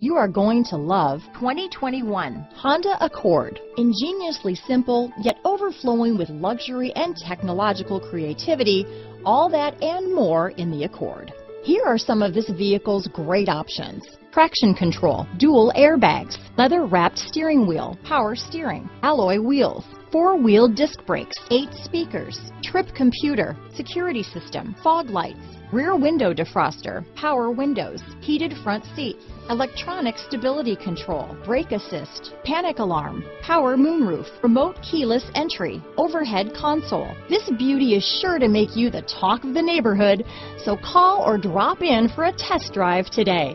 You are going to love 2021 Honda Accord. Ingeniously simple, yet overflowing with luxury and technological creativity, all that and more in the Accord. Here are some of this vehicle's great options: traction control, dual airbags, leather-wrapped steering wheel, power steering, alloy wheels, four-wheel disc brakes, 8 speakers, trip computer, security system, fog lights, rear window defroster, power windows, heated front seats, electronic stability control, brake assist, panic alarm, power moonroof, remote keyless entry, overhead console. This beauty is sure to make you the talk of the neighborhood, so call or drop in for a test drive today.